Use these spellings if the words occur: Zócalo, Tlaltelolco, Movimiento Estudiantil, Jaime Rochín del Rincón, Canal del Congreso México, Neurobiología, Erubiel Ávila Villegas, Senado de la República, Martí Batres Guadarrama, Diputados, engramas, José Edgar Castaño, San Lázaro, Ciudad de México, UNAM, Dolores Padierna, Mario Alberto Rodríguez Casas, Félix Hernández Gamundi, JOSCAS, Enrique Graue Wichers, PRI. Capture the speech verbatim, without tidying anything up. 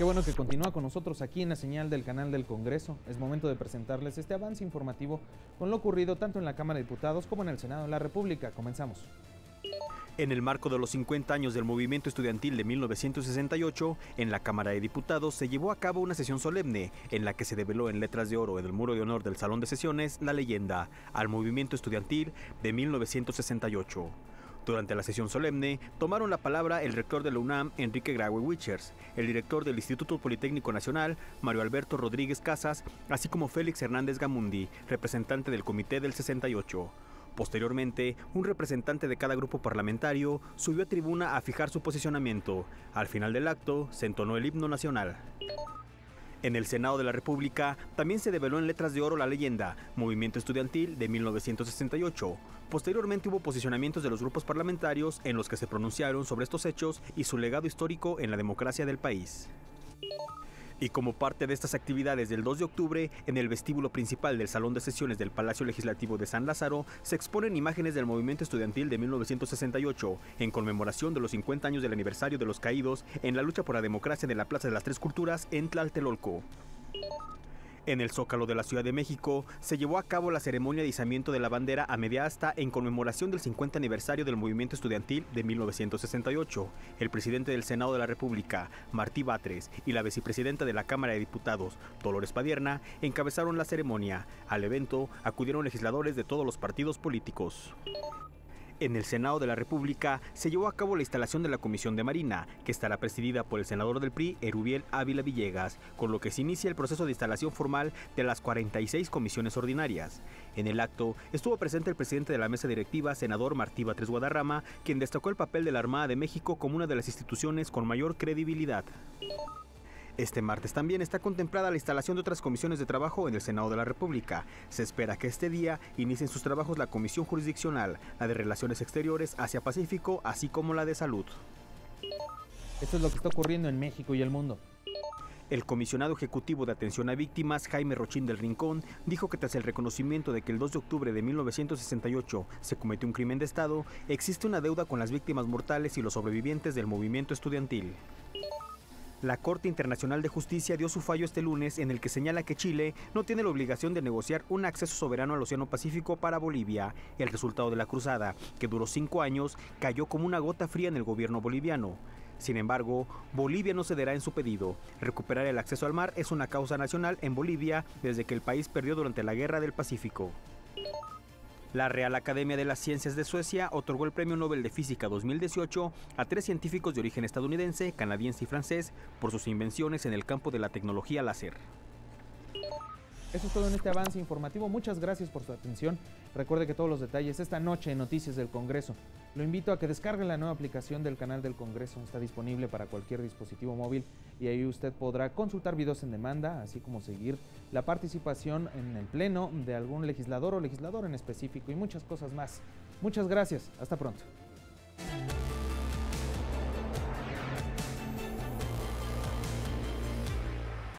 Qué bueno que continúa con nosotros aquí en la señal del canal del Congreso. Es momento de presentarles este avance informativo con lo ocurrido tanto en la Cámara de Diputados como en el Senado de la República. Comenzamos. En el marco de los cincuenta años del Movimiento Estudiantil de mil novecientos sesenta y ocho, en la Cámara de Diputados se llevó a cabo una sesión solemne en la que se develó en letras de oro en el muro de honor del Salón de Sesiones la leyenda al Movimiento Estudiantil de mil novecientos sesenta y ocho. Durante la sesión solemne, tomaron la palabra el rector de la UNAM, Enrique Graue Wichers, el director del Instituto Politécnico Nacional, Mario Alberto Rodríguez Casas, así como Félix Hernández Gamundi, representante del Comité del sesenta y ocho. Posteriormente, un representante de cada grupo parlamentario subió a tribuna a fijar su posicionamiento. Al final del acto, se entonó el himno nacional. En el Senado de la República también se develó en letras de oro la leyenda Movimiento Estudiantil de mil novecientos sesenta y ocho. Posteriormente hubo posicionamientos de los grupos parlamentarios en los que se pronunciaron sobre estos hechos y su legado histórico en la democracia del país. Y como parte de estas actividades del dos de octubre, en el vestíbulo principal del Salón de Sesiones del Palacio Legislativo de San Lázaro, se exponen imágenes del Movimiento Estudiantil de mil novecientos sesenta y ocho, en conmemoración de los cincuenta años del aniversario de los caídos en la lucha por la democracia de la Plaza de las Tres Culturas en Tlaltelolco. En el Zócalo de la Ciudad de México se llevó a cabo la ceremonia de izamiento de la bandera a media asta en conmemoración del cincuenta aniversario del Movimiento Estudiantil de mil novecientos sesenta y ocho. El presidente del Senado de la República, Martí Batres, y la vicepresidenta de la Cámara de Diputados, Dolores Padierna, encabezaron la ceremonia. Al evento acudieron legisladores de todos los partidos políticos. En el Senado de la República se llevó a cabo la instalación de la Comisión de Marina, que estará presidida por el senador del P R I, Erubiel Ávila Villegas, con lo que se inicia el proceso de instalación formal de las cuarenta y seis comisiones ordinarias. En el acto estuvo presente el presidente de la mesa directiva, senador Martí Batres Guadarrama, quien destacó el papel de la Armada de México como una de las instituciones con mayor credibilidad. Este martes también está contemplada la instalación de otras comisiones de trabajo en el Senado de la República. Se espera que este día inicien sus trabajos la Comisión Jurisdiccional, la de Relaciones Exteriores, Asia-Pacífico, así como la de Salud. Esto es lo que está ocurriendo en México y el mundo. El comisionado ejecutivo de atención a víctimas, Jaime Rochín del Rincón, dijo que tras el reconocimiento de que el dos de octubre de mil novecientos sesenta y ocho se cometió un crimen de Estado, existe una deuda con las víctimas mortales y los sobrevivientes del movimiento estudiantil. La Corte Internacional de Justicia dio su fallo este lunes en el que señala que Chile no tiene la obligación de negociar un acceso soberano al Océano Pacífico para Bolivia. El resultado de la cruzada, que duró cinco años, cayó como una gota fría en el gobierno boliviano. Sin embargo, Bolivia no cederá en su pedido. Recuperar el acceso al mar es una causa nacional en Bolivia desde que el país perdió durante la Guerra del Pacífico. La Real Academia de las Ciencias de Suecia otorgó el Premio Nobel de Física dos mil dieciocho a tres científicos de origen estadounidense, canadiense y francés por sus invenciones en el campo de la tecnología láser. Eso es todo en este avance informativo. Muchas gracias por su atención. Recuerde que todos los detalles esta noche en Noticias del Congreso. Lo invito a que descargue la nueva aplicación del canal del Congreso. Está disponible para cualquier dispositivo móvil y ahí usted podrá consultar videos en demanda, así como seguir la participación en el pleno de algún legislador o legisladora en específico y muchas cosas más. Muchas gracias. Hasta pronto.